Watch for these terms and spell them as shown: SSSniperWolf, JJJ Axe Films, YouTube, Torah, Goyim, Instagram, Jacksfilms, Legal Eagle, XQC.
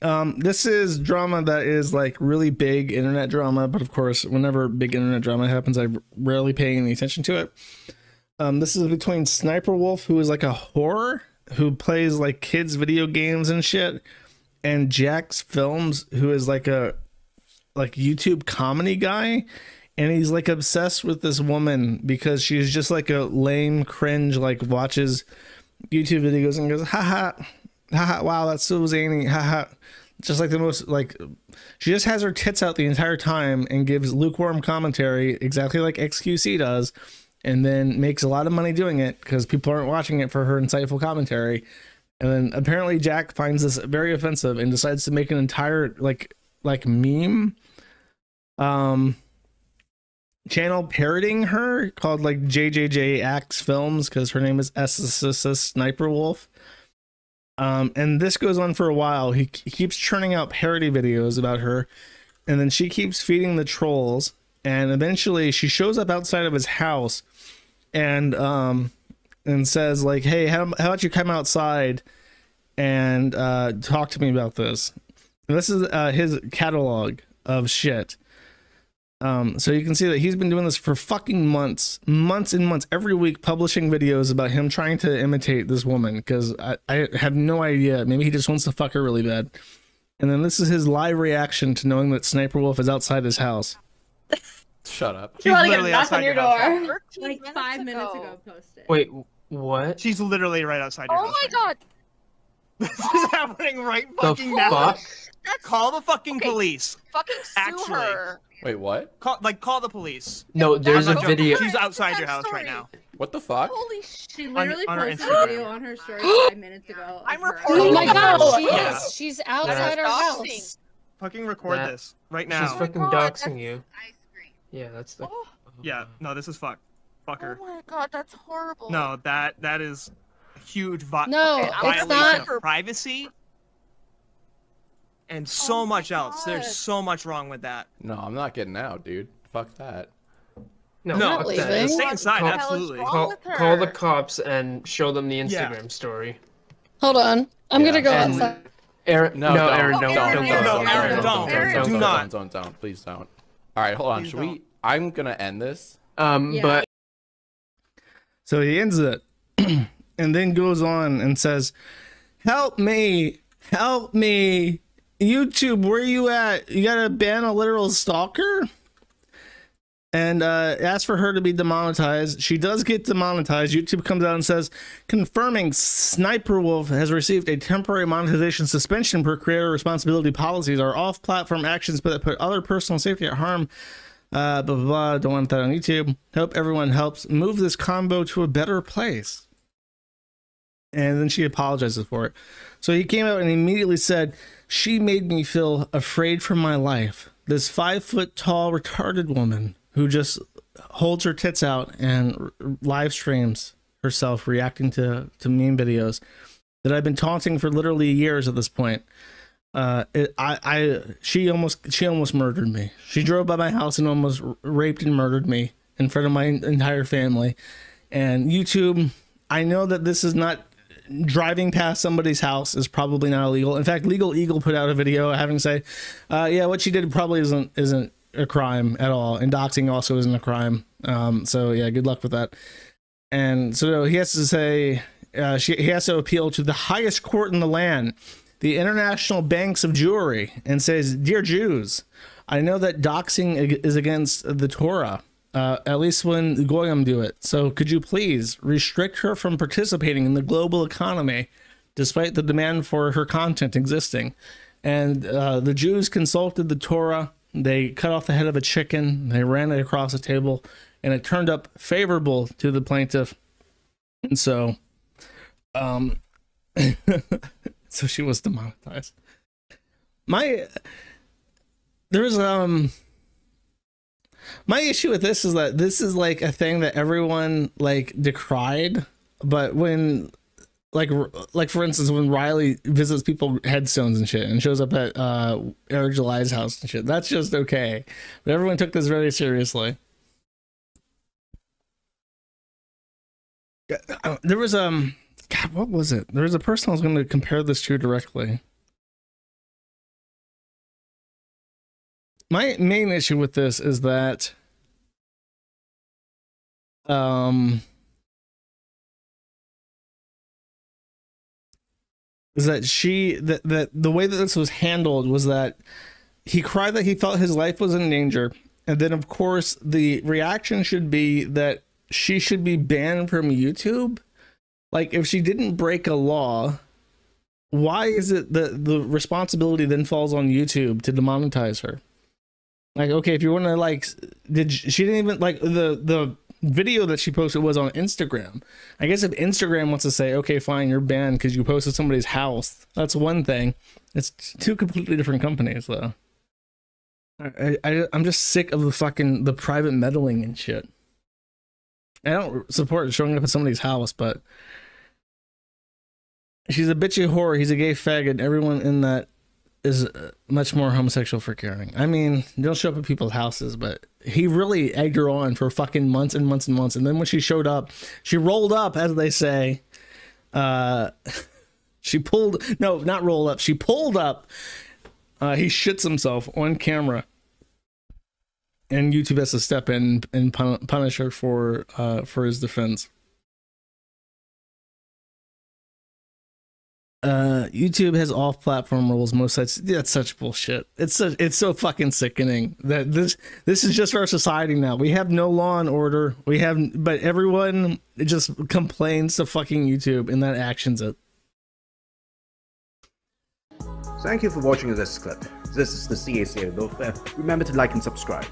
This is drama that is like really big internet drama, but of course, whenever big internet drama happens, I rarely pay any attention to it. This is between SSSniperWolf, who is like a horror, who plays like kids video games and shit, and Jacksfilms, who is like a YouTube comedy guy, and he's like obsessed with this woman because she's just like a lame cringe, like watches YouTube videos and goes, haha. Haha, wow, that's so zany. Haha. Just like the most, like, she just has her tits out the entire time and gives lukewarm commentary exactly like XQC does, and then makes a lot of money doing it because people aren't watching it for her insightful commentary. And then apparently Jack finds this very offensive and decides to make an entire like meme channel parroting her called like JJJ Axe Films, because her name is SSSniperWolf. And this goes on for a while. He keeps churning out parody videos about her, and then she keeps feeding the trolls, and eventually she shows up outside of his house and says like, hey, how about you come outside and talk to me about this. And this is his catalog of shit. So you can see that he's been doing this for fucking months and months, every week, publishing videos about him trying to imitate this woman, because I have no idea. Maybe he just wants to fuck her really bad. And then this is his live reaction to knowing that SSSniperWolf is outside his house. Shut up. She's literally outside your door. Like 5 minutes ago posted. Wait, what? She's literally right outside your house. Oh my god. This is happening right fucking now. That's... Call the fucking police. Fucking sue her. Wait, what? Call the police. No, there's a video. She's outside your house right now. What the fuck? Holy shit. She literally posted a video on her story 5 minutes ago. I'm reporting. Oh my god, she is. She's outside our house. Fucking record this right now. She's fucking doxing you. Yeah, that's the. Yeah, no, this is fucker. Oh my god, that's horrible. No, that is huge violation of privacy. And so much else. There's so much wrong with that. No, I'm not getting out, dude. Fuck that. No, fuck that. Stay inside, absolutely. Call the cops and show them the Instagram story. Hold on. I'm going to go outside. Aaron, no, Aaron, don't. Please don't. All right, hold on. Should we? I'm going to end this. But so he ends it and then goes on and says, help me. Help me. YouTube, where you at? You gotta ban a literal stalker? And ask for her to be demonetized. She does get demonetized. YouTube comes out and says, confirming SSSniperWolf has received a temporary monetization suspension per creator responsibility policies. Our off-platform actions that put other personal safety at harm. Blah, blah, blah. Don't want that on YouTube. Hope everyone helps move this combo to a better place. And then she apologizes for it. So he came out and immediately said, she made me feel afraid for my life. This 5-foot-tall retarded woman who just holds her tits out and live streams herself reacting to meme videos that I've been taunting for literally years at this point. She almost murdered me. She drove by my house and almost raped and murdered me in front of my entire family. And YouTube, I know that this is not. Driving past somebody's house is probably not illegal. In fact, Legal Eagle put out a video having to say, yeah, what she did probably isn't a crime at all, and doxing also isn't a crime. So yeah, good luck with that. And so he has to say, he has to appeal to the highest court in the land, the International Banks of Jewry, and says, dear Jews, I know that doxing is against the Torah. At least when the Goyim do it. So could you please restrict her from participating in the global economy despite the demand for her content existing? And the Jews consulted the Torah. They cut off the head of a chicken. They ran it across the table, and it turned up favorable to the plaintiff. And so, so she was demonetized. My issue with this is that this is like a thing that everyone like decried, but when like for instance, when Riley visits people headstones and shit and shows up at Eric July's house and shit, that's just okay. But everyone took this very seriously. There was God, what was it? There was a person I was going to compare this to directly. My main issue with this is that the way that this was handled was that he cried that he felt his life was in danger, and then of course the reaction should be that she should be banned from YouTube. Like, if she didn't break a law, why is it that the responsibility then falls on YouTube to demonetize her? Like, okay, if you want to, like, she didn't even, like, the video that she posted was on Instagram. I guess if Instagram wants to say, okay, fine, you're banned because you posted somebody's house, that's one thing. It's two completely different companies, though. I'm just sick of the fucking, the private meddling and shit. I don't support showing up at somebody's house, but she's a bitchy whore, he's a gay faggot, everyone in that is much more homosexual for caring. I mean, they'll show up at people's houses, but he really egged her on for fucking months and months and months. And then when she showed up, she rolled up, as they say. She pulled, no, not roll up. She pulled up. He shits himself on camera. And YouTube has to step in and punish her for his defense. YouTube has off-platform rules. Most sites. Yeah, it's such bullshit. It's so fucking sickening that this is just our society now. We have no law and order. We have, but everyone just complains to fucking YouTube, and that actions it. Thank you for watching this clip. This is the XQC. Remember to like and subscribe.